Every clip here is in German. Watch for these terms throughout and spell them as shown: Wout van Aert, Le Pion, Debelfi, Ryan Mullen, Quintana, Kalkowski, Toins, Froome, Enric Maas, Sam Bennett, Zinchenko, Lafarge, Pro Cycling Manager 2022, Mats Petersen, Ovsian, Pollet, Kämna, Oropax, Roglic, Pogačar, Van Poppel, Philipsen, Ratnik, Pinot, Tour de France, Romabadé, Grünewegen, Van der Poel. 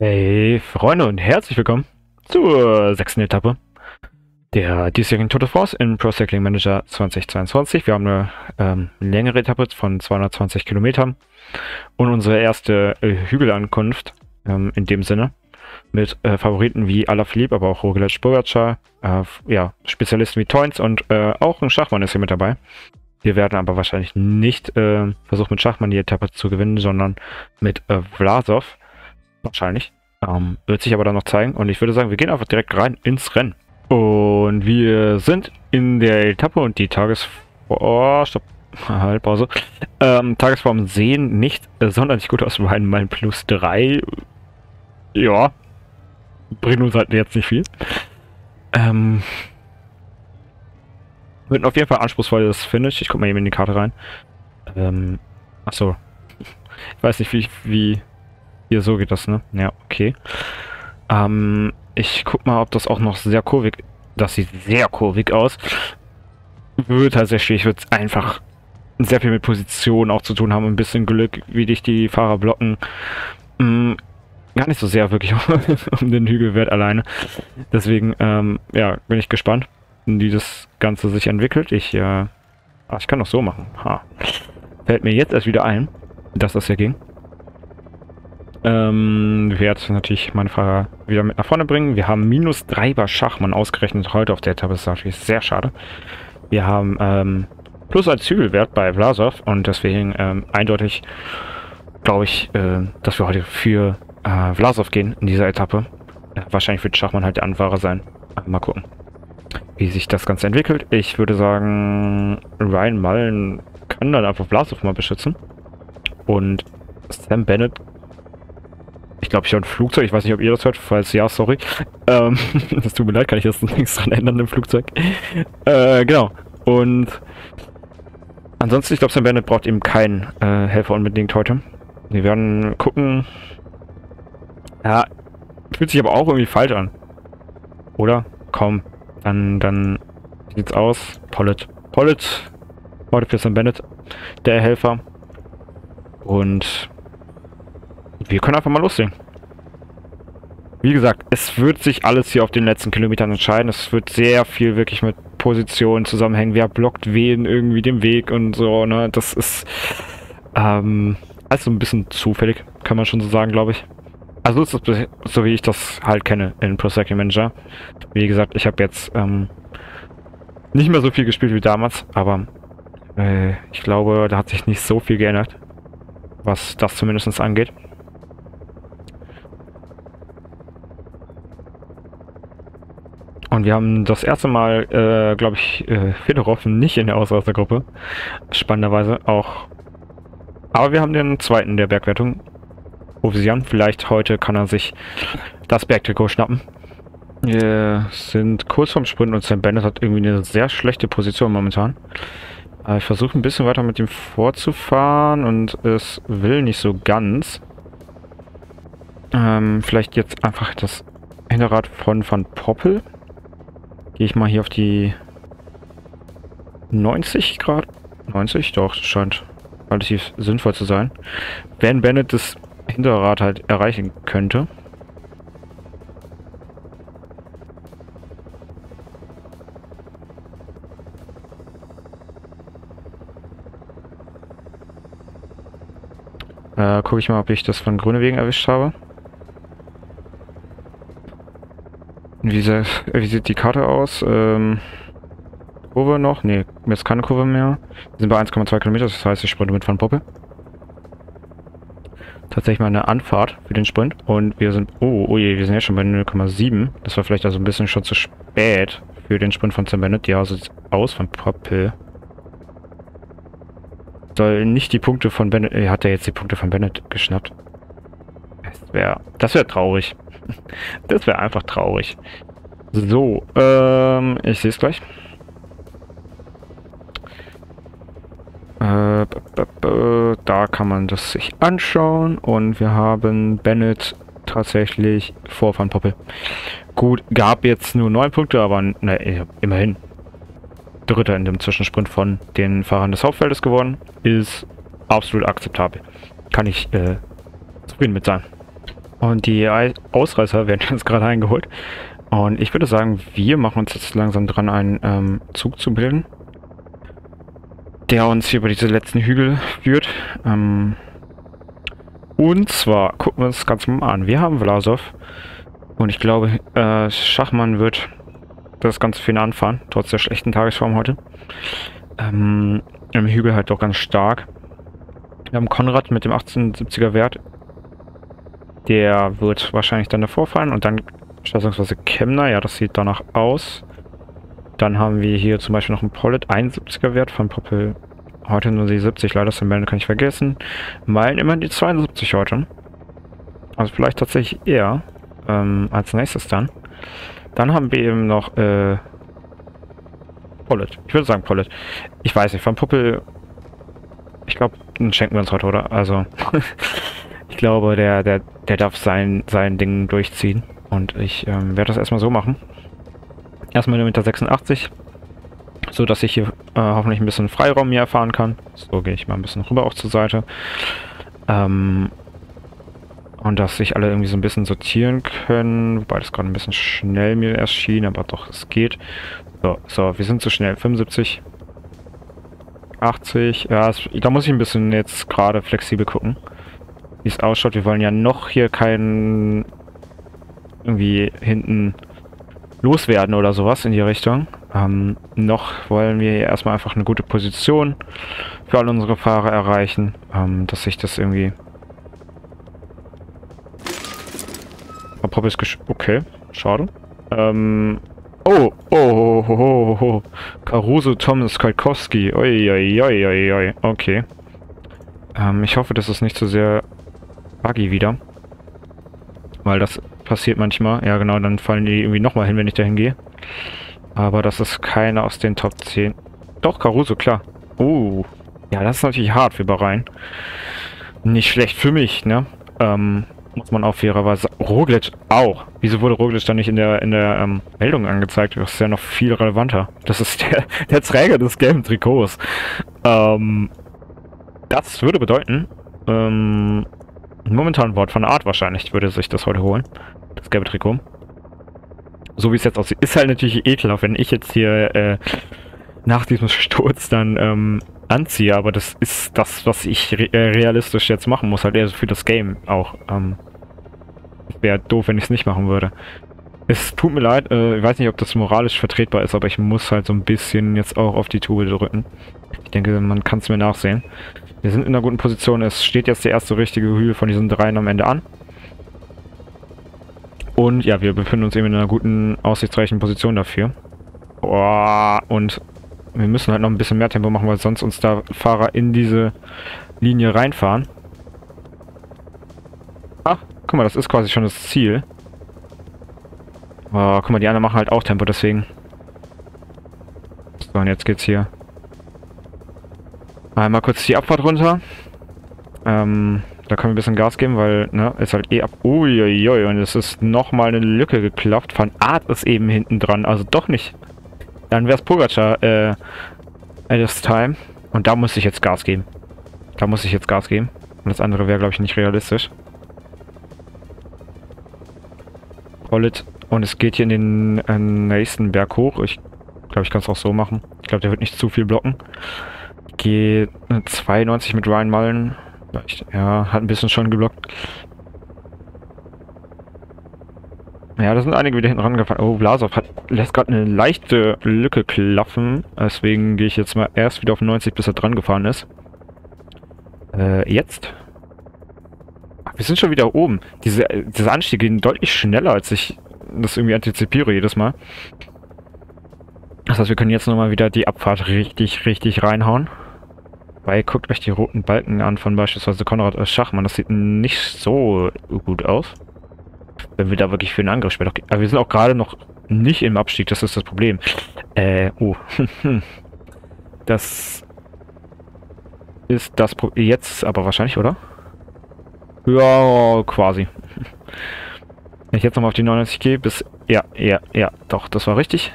Hey Freunde und herzlich willkommen zur 6. Etappe der diesjährigen Tour de France in Pro Cycling Manager 2022. Wir haben eine längere Etappe von 220 Kilometern und unsere erste Hügelankunft in dem Sinne mit Favoriten wie Alaphilippe, aber auch Roglic, Pogačar, ja, Spezialisten wie Toins und auch ein Schachmann ist hier mit dabei. Wir werden aber wahrscheinlich nicht versuchen, mit Schachmann die Etappe zu gewinnen, sondern mit Vlasov. Wahrscheinlich. Wird sich aber dann noch zeigen. Und ich würde sagen, wir gehen einfach direkt rein ins Rennen. Und wir sind in der Etappe und die Tagesform sehen nicht sonderlich gut aus. Wir haben mal plus 3. Ja. Bringt uns halt jetzt nicht viel. Wird auf jeden Fall anspruchsvolles Finish. Ich gucke mal eben in die Karte rein. Achso. Ich weiß nicht, wie hier, so geht das, ne? Ja, okay. Ich guck mal, ob das auch noch sehr kurvig... Das sieht sehr kurvig aus. Wird halt sehr schwierig. Wird einfach sehr viel mit Position auch zu tun haben. Ein bisschen Glück, wie dich die Fahrer blocken. Gar nicht so sehr wirklich um den Hügelwert alleine. Deswegen, ja, bin ich gespannt, wie das Ganze sich entwickelt. Ich kann das so machen. Ha. Fällt mir jetzt erst wieder ein, dass das hier ging. Werde natürlich meine Fahrer wieder mit nach vorne bringen. Wir haben minus 3 bei Schachmann ausgerechnet heute auf der Etappe. Das ist natürlich sehr schade. Wir haben plus als Hügelwert bei Vlasov und deswegen eindeutig glaube ich, dass wir heute für Vlasov gehen in dieser Etappe. Wahrscheinlich wird Schachmann halt der Anfahrer sein. Mal gucken, wie sich das Ganze entwickelt. Ich würde sagen, Ryan Mullen kann dann einfach Vlasov mal beschützen. Und Sam Bennett, ich glaube, ich höre ein Flugzeug. Ich weiß nicht, ob ihr das hört. Falls ja, sorry. Das tut mir leid, kann ich jetzt nichts dran ändern im Flugzeug. Genau. Und ansonsten, ich glaube, Sam Bennett braucht eben keinen Helfer unbedingt heute. Wir werden gucken. Ja, fühlt sich aber auch irgendwie falsch an. Oder? Komm. Dann sieht's aus. Pollet. Heute für Sam Bennett. Der Helfer. Und wir können einfach mal loslegen. Wie gesagt, es wird sich alles hier auf den letzten Kilometern entscheiden. Es wird sehr viel wirklich mit Positionen zusammenhängen. Wer blockt wen irgendwie den Weg und so, ne? Das ist also ein bisschen zufällig, kann man schon so sagen, glaube ich. Also ist das so, wie ich das halt kenne in Pro Cycling Manager. Wie gesagt, ich habe jetzt nicht mehr so viel gespielt wie damals, aber ich glaube, da hat sich nicht so viel geändert, was das zumindest angeht. Und wir haben das erste Mal, glaube ich, Fedorov nicht in der Ausreißergruppe. Spannenderweise auch. Aber wir haben den zweiten der Bergwertung. Ovsian. Vielleicht heute kann er sich das Bergtrikot schnappen. Wir sind kurz vorm Sprint und Sam Bennett hat irgendwie eine sehr schlechte Position momentan. Ich versuche ein bisschen weiter mit ihm vorzufahren und es will nicht so ganz. Vielleicht jetzt einfach das Hinterrad von Van Poppel. Gehe ich mal hier auf die 90 Grad. 90? Doch, das scheint relativ sinnvoll zu sein. Wenn Bennett das Hinterrad halt erreichen könnte. Gucke ich mal, ob ich das von Grünewegen erwischt habe. Wie sieht die Karte aus? Kurve noch? Ne, jetzt keine Kurve mehr. Wir sind bei 1,2 Kilometer, das heißt, ich sprinte mit Van Poppel. Tatsächlich mal eine Anfahrt für den Sprint. Und wir sind... Oh je, wir sind jetzt schon bei 0,7. Das war vielleicht also ein bisschen schon zu spät für den Sprint von Sam Bennett. Ja, so sieht es aus von Poppel. Soll nicht die Punkte von Bennett... Hat er jetzt die Punkte von Bennett geschnappt? Das wäre traurig. Das wäre einfach traurig. So, ich sehe es gleich. Da kann man das sich anschauen. Und wir haben Bennett tatsächlich vor Van Poppel. Gut, gab jetzt nur 9 Punkte, aber immerhin. Dritter in dem Zwischensprint von den Fahrern des Hauptfeldes geworden. Ist absolut akzeptabel. Kann ich zufrieden mit sein. Und die Ausreißer werden jetzt gerade eingeholt. Und ich würde sagen, wir machen uns jetzt langsam dran, einen Zug zu bilden, der uns hier über diese letzten Hügel führt. Und zwar gucken wir uns das Ganze mal an. Wir haben Vlasov. Und ich glaube, Schachmann wird das Ganze für ihn anfahren, trotz der schlechten Tagesform heute. Im Hügel halt doch ganz stark. Wir haben Konrad mit dem 1870er Wert. Der wird wahrscheinlich dann davor fallen. Und dann schätzungsweise Kämna. Ja, das sieht danach aus. Dann haben wir hier zum Beispiel noch einen Pollet, 71er Wert von Poppel. Heute nur die 70, leider Sam Bennett kann ich vergessen. Meilen immer die 72 heute. Also vielleicht tatsächlich eher als nächstes dann. Dann haben wir eben noch Pollet. Ich würde sagen Pollet. Ich weiß nicht, Van Poppel. Ich glaube, den schenken wir uns heute, oder? Also ich glaube, der darf sein Ding durchziehen. Und ich werde das erstmal so machen. Erstmal nur mit der 86. So dass ich hier hoffentlich ein bisschen Freiraum hier erfahren kann. So gehe ich mal ein bisschen rüber auch zur Seite. Und dass sich alle irgendwie so ein bisschen sortieren können. Wobei das gerade ein bisschen schnell mir erst schien, aber doch, es geht. So, wir sind zu schnell. 75. 80. Ja, da muss ich ein bisschen jetzt gerade flexibel gucken, wie es ausschaut. Wir wollen ja noch hier keinen irgendwie hinten loswerden oder sowas in die Richtung. Noch wollen wir hier erstmal einfach eine gute Position für all unsere Fahrer erreichen, dass sich das irgendwie... Okay, schade. Oh. Caruso, Thomas, Kalkowski. Oi. Okay. Ich hoffe, das ist nicht so sehr buggy wieder. Weil das passiert manchmal. Ja genau, dann fallen die irgendwie nochmal hin, wenn ich da hingehe. Aber das ist keiner aus den Top 10. Doch, Caruso, klar. Ja, das ist natürlich hart für Bahrain. Nicht schlecht für mich, ne? Muss man auch fairerweise... Roglic auch. Wieso wurde Roglic dann nicht in der Meldung angezeigt? Das ist ja noch viel relevanter. Das ist der Träger des gelben Trikots. Das würde bedeuten, momentan Wout van Aert wahrscheinlich würde sich das heute holen. Das gelbe Trikot. So wie es jetzt aussieht. Ist halt natürlich ekelhaft, wenn ich jetzt hier nach diesem Sturz dann anziehe. Aber das ist das, was ich realistisch jetzt machen muss. Halt eher für das Game auch. Wäre doof, wenn ich es nicht machen würde. Es tut mir leid. Ich weiß nicht, ob das moralisch vertretbar ist. Aber ich muss halt so ein bisschen jetzt auch auf die Tube drücken. Ich denke, man kann es mir nachsehen. Wir sind in einer guten Position. Es steht jetzt der erste richtige Hügel von diesen dreien am Ende an. Und ja, wir befinden uns eben in einer guten, aussichtsreichen Position dafür. Und wir müssen halt noch ein bisschen mehr Tempo machen, weil sonst uns da Fahrer in diese Linie reinfahren. Ach, guck mal, das ist quasi schon das Ziel. Guck mal, die anderen machen halt auch Tempo, deswegen. So, und jetzt geht's hier. Einmal kurz die Abfahrt runter. Da können wir ein bisschen Gas geben, weil, ne, ist halt eh ab... Uiuiui, und es ist nochmal eine Lücke geklappt. Van Aert ist eben hinten dran, also doch nicht. Dann wäre es Pogačar, at this time. Und da muss ich jetzt Gas geben. Und das andere wäre, glaube ich, nicht realistisch. Pollet. Und es geht hier in den nächsten Berg hoch. Ich glaube, ich kann es auch so machen. Ich glaube, der wird nicht zu viel blocken. Ich gehe 92 mit Ryan Mullen. Ja, hat ein bisschen schon geblockt. Ja, da sind einige wieder hinten rangefahren. Oh, Vlasov lässt gerade eine leichte Lücke klaffen. Deswegen gehe ich jetzt mal erst wieder auf 90, bis er dran gefahren ist. Jetzt. Wir sind schon wieder oben. Diese Anstiege gehen deutlich schneller, als ich das irgendwie antizipiere jedes Mal. Das heißt, wir können jetzt nochmal wieder die Abfahrt richtig reinhauen. Weil guckt euch die roten Balken an von beispielsweise Konrad als Schachmann. Das sieht nicht so gut aus. Wenn wir da wirklich für einen Angriff spielen. Aber wir sind auch gerade noch nicht im Abstieg. Das ist das Problem. Das ist das Problem. Jetzt aber wahrscheinlich, oder? Ja, quasi. Wenn ich jetzt nochmal auf die 99 gehe, bis... Ja. Doch, das war richtig.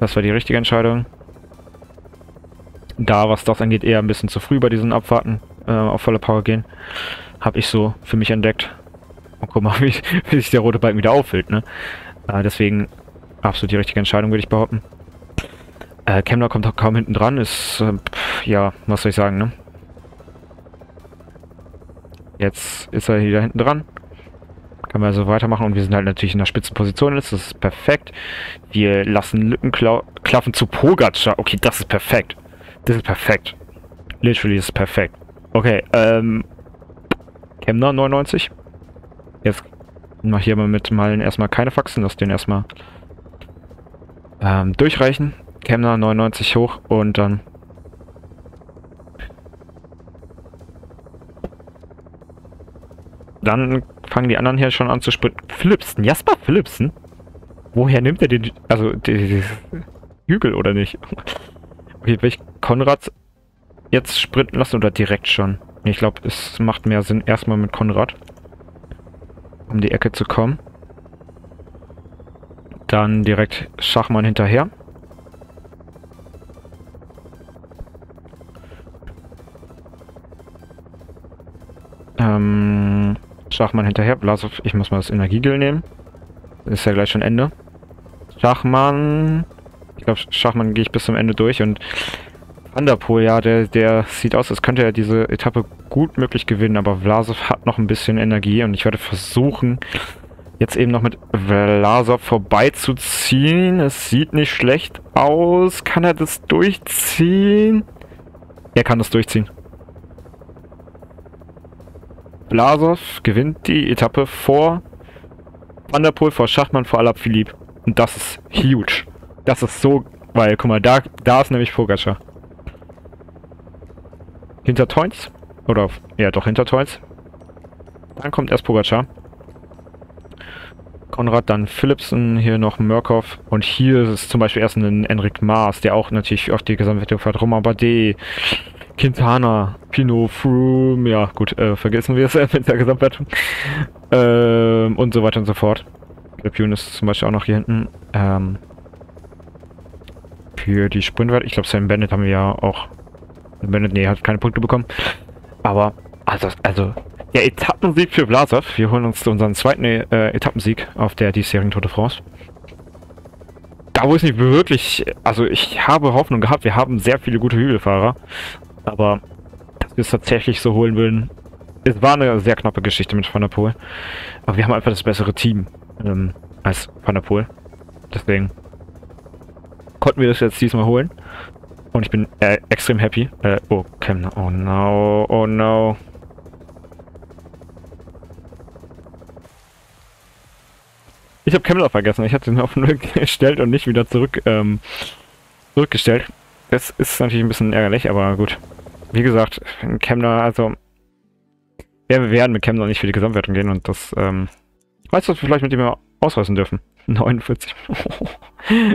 Das war die richtige Entscheidung. Da, was das angeht, eher ein bisschen zu früh bei diesen Abfahrten auf volle Power gehen. Habe ich so für mich entdeckt. Und guck mal, wie sich der rote Balken wieder auffüllt, ne? Deswegen absolut die richtige Entscheidung, würde ich behaupten. Kämna kommt auch kaum hinten dran, ist, ja, was soll ich sagen, ne? Jetzt ist er wieder hinten dran. Können wir also weitermachen und wir sind halt natürlich in der Spitzenposition jetzt, das ist perfekt. Wir lassen Lückenklaffen zu Pogačar. Okay, das ist perfekt. Das ist perfekt. Literally ist perfekt. Okay, Kämna 99. Jetzt mach hier mal mit Malen erstmal keine Faxen, lass den erstmal durchreichen. Kämna 99 hoch und dann fangen die anderen hier schon an zu sprinten. Philipsen, Jasper Philipsen? Woher nimmt er den... Also, die Hügel oder nicht? Okay, will ich Konrad jetzt sprinten lassen oder direkt schon? Ich glaube, es macht mehr Sinn, erstmal mit Konrad um die Ecke zu kommen. Dann direkt Schachmann hinterher. Schachmann hinterher. Vlasov, ich muss mal das Energiegel nehmen. Ist ja gleich schon Ende. Schachmann. Ich glaube, Schachmann gehe ich bis zum Ende durch. Und Van der Poel, ja, der sieht aus, als könnte er diese Etappe gut möglich gewinnen. Aber Vlasov hat noch ein bisschen Energie. Und ich werde versuchen, jetzt eben noch mit Vlasov vorbeizuziehen. Es sieht nicht schlecht aus. Kann er das durchziehen? Er kann das durchziehen. Vlasov gewinnt die Etappe vor Van der Poel, vor Schachmann, vor Alaphilippe. Und das ist huge. Das ist so, weil, guck mal, da ist nämlich Pogačar. Hinter Toins. Oder, ja doch, hinter Toins. Dann kommt erst Pogačar. Konrad, dann Philipsen, hier noch Murkoff. Und hier ist zum Beispiel erst ein Enric Maas, der auch natürlich auf die Gesamtwertung fährt. Romabadé, Quintana, Pinot, Froome, ja gut, vergessen wir es mit der Gesamtwertung. Und so weiter und so fort. Le Pion ist zum Beispiel auch noch hier hinten. Für die Sprintwerte, ich glaube Sam Bennett haben wir ja auch... Bennett, nee, hat keine Punkte bekommen. Aber, also der Etappensieg für Vlasov. Wir holen uns unseren zweiten Etappensieg auf der diesjährigen Tour de France. Da wo es nicht wirklich... Also ich habe Hoffnung gehabt, wir haben sehr viele gute Hügelfahrer. Aber dass wir es tatsächlich so holen würden, es war eine sehr knappe Geschichte mit Van der Poel. Aber wir haben einfach das bessere Team als Van der Poel. Deswegen konnten wir das jetzt diesmal holen. Und ich bin extrem happy. Oh, Kämna. Oh no, oh no. Ich habe Kämna vergessen. Ich hatte ihn auf den Rücken gestellt und nicht wieder zurückgestellt. Das ist natürlich ein bisschen ärgerlich, aber gut. Wie gesagt, Kämna, also... Ja, wir werden mit Kämna nicht für die Gesamtwertung gehen und das, weißt du, was wir vielleicht mit ihm ausreißen dürfen? 49.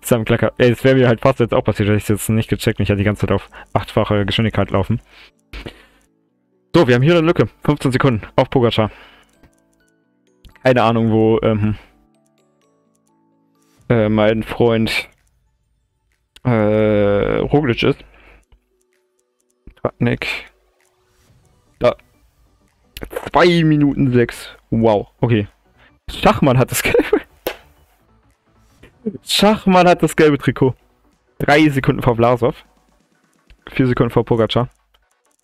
Ist am Klacker. Ey, das wäre mir halt fast jetzt auch passiert, hätte ich jetzt nicht gecheckt, mich ja die ganze Zeit auf 8-fache Geschwindigkeit laufen. So, wir haben hier eine Lücke. 15 Sekunden auf Pogačar. Keine Ahnung, wo, mein Freund... Roglic ist. Ratnik. Da. 2 Minuten 6. Wow. Okay. Schachmann hat das gelbe. Schachmann hat das gelbe Trikot. 3 Sekunden vor Vlasov. 4 Sekunden vor Pogačar.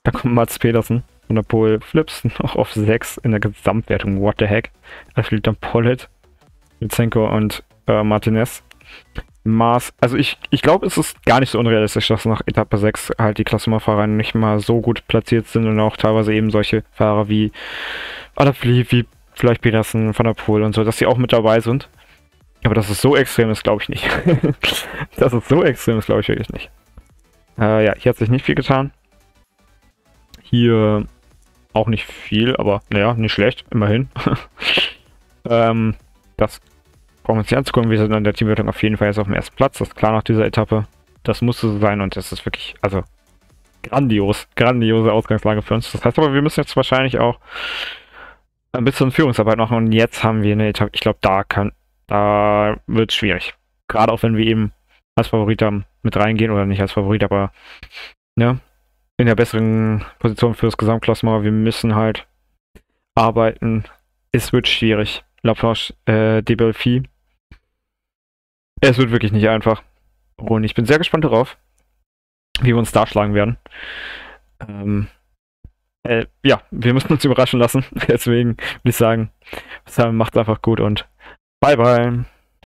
Da kommt Mats Petersen. Van der Poel, Philipsen noch auf 6 in der Gesamtwertung. What the heck. Da fliegt dann Pollet, Zinchenko und Martinez. Maß, also ich glaube, es ist gar nicht so unrealistisch, dass nach Etappe 6 halt die Klassenerfahrer nicht mal so gut platziert sind und auch teilweise eben solche Fahrer wie Alaphilippe, wie vielleicht Petersen, Van der Poel und so, dass sie auch mit dabei sind. Aber dass es so extrem ist, glaube ich nicht. Dass es so extrem ist, glaube ich wirklich nicht. Ja, hier hat sich nicht viel getan. Hier auch nicht viel, aber naja, nicht schlecht, immerhin. Das brauchen wir uns nicht anzugucken, wir sind an der Teamwertung auf jeden Fall jetzt auf dem ersten Platz, das ist klar nach dieser Etappe. Das musste so sein und das ist wirklich, also, grandios, grandiose Ausgangslage für uns. Das heißt aber, wir müssen jetzt wahrscheinlich auch ein bisschen Führungsarbeit machen und jetzt haben wir eine Etappe, ich glaube, da wird es schwierig. Gerade auch, wenn wir eben als Favorit mit reingehen oder nicht als Favorit, aber, ne, in der besseren Position für das Gesamtklassement, wir müssen halt arbeiten, es wird schwierig. Lafarge, Debelfi. Es wird wirklich nicht einfach. Und ich bin sehr gespannt darauf, wie wir uns da schlagen werden. Ja, wir müssen uns überraschen lassen. Deswegen würde ich sagen, Sam macht's einfach gut und bye bye.